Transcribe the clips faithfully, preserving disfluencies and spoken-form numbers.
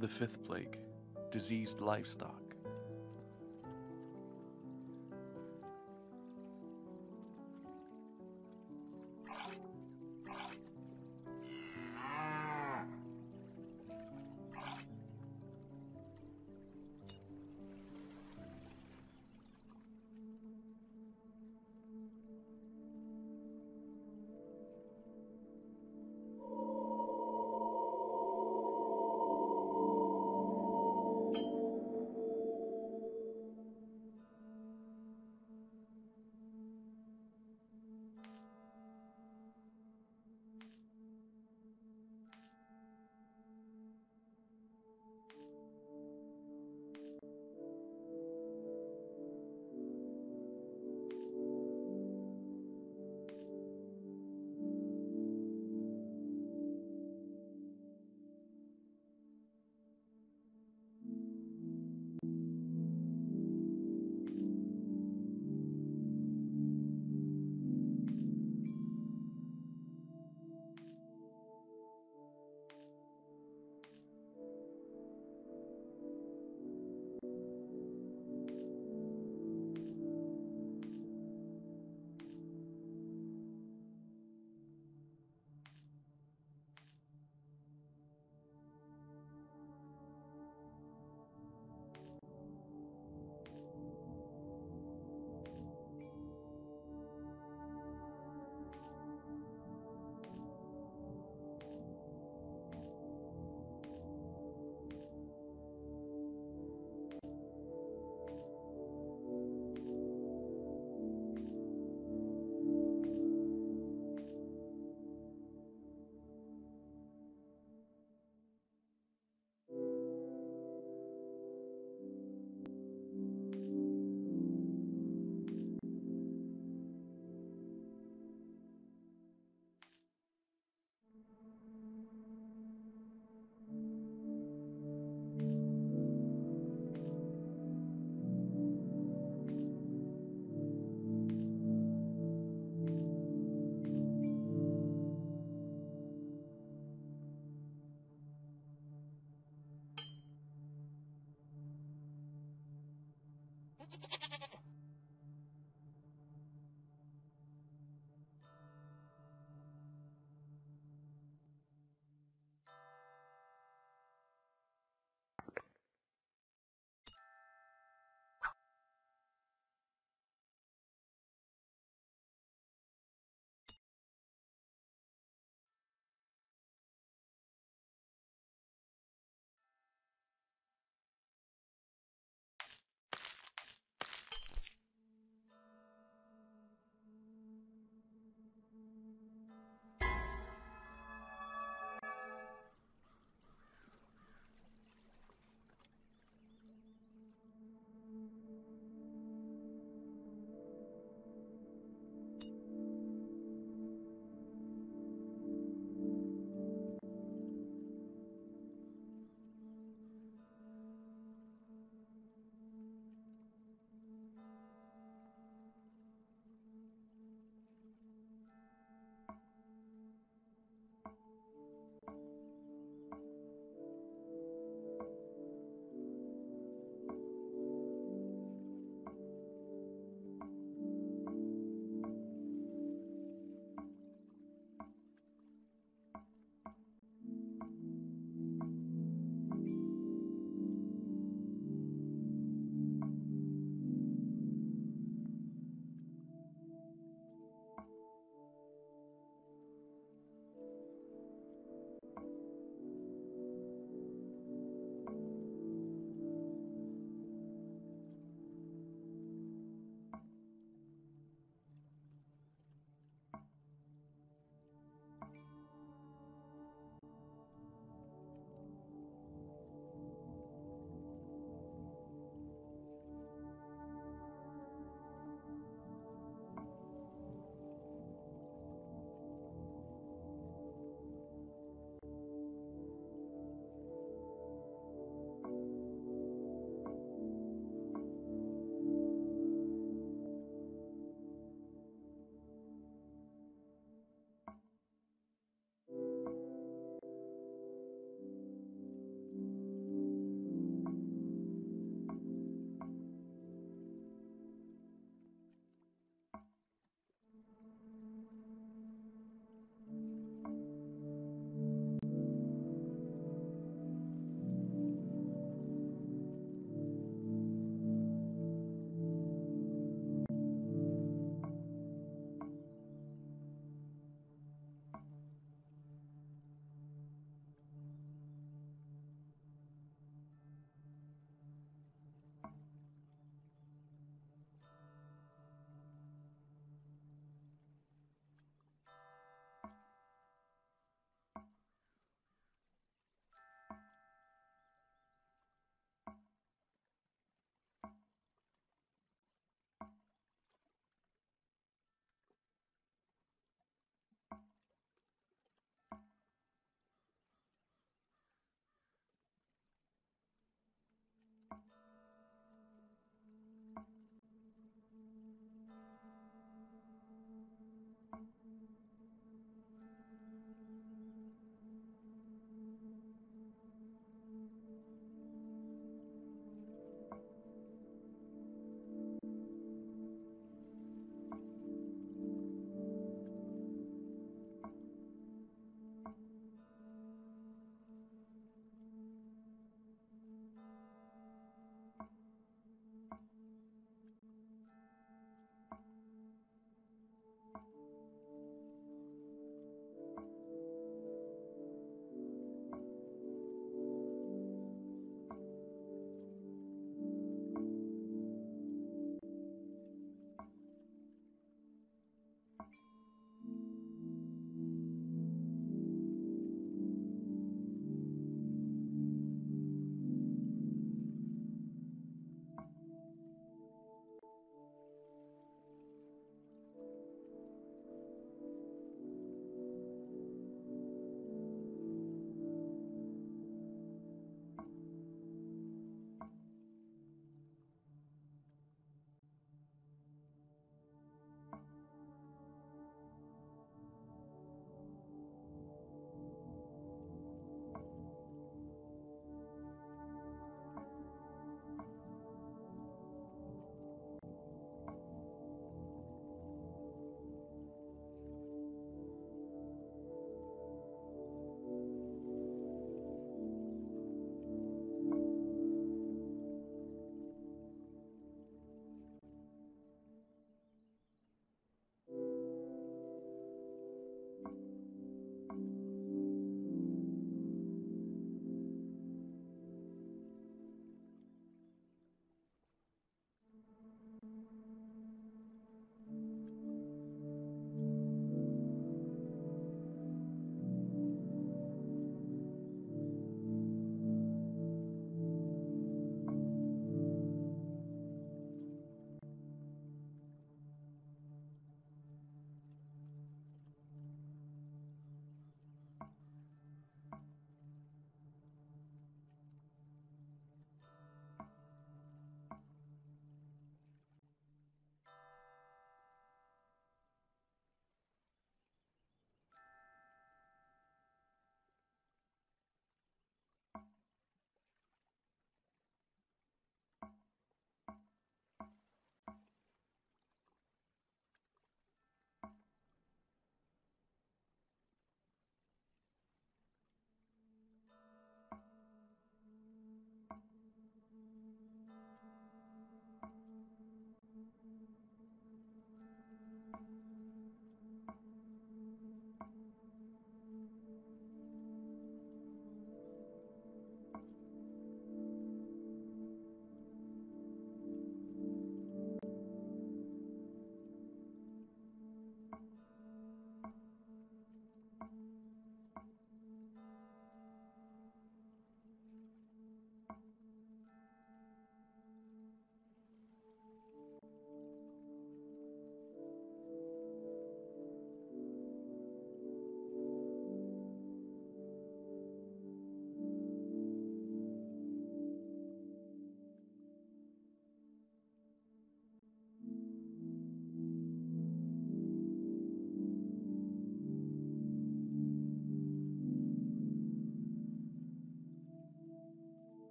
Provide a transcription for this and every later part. The fifth plague, diseased livestock.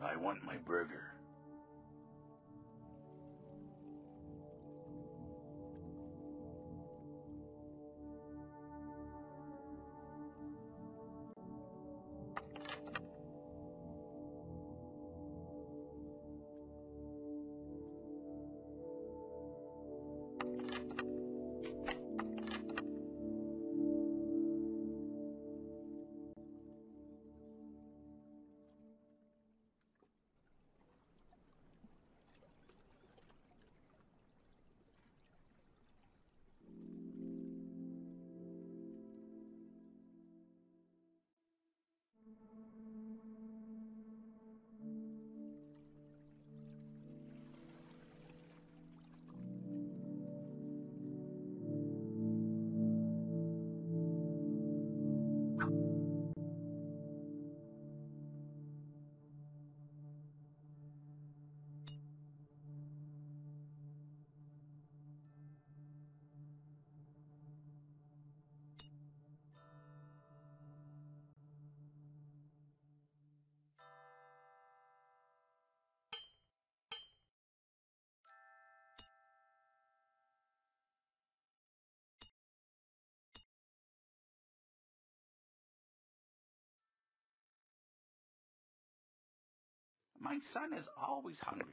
I want my burger. My son is always hungry.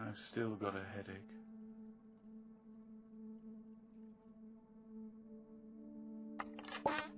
I've still got a headache. Bye.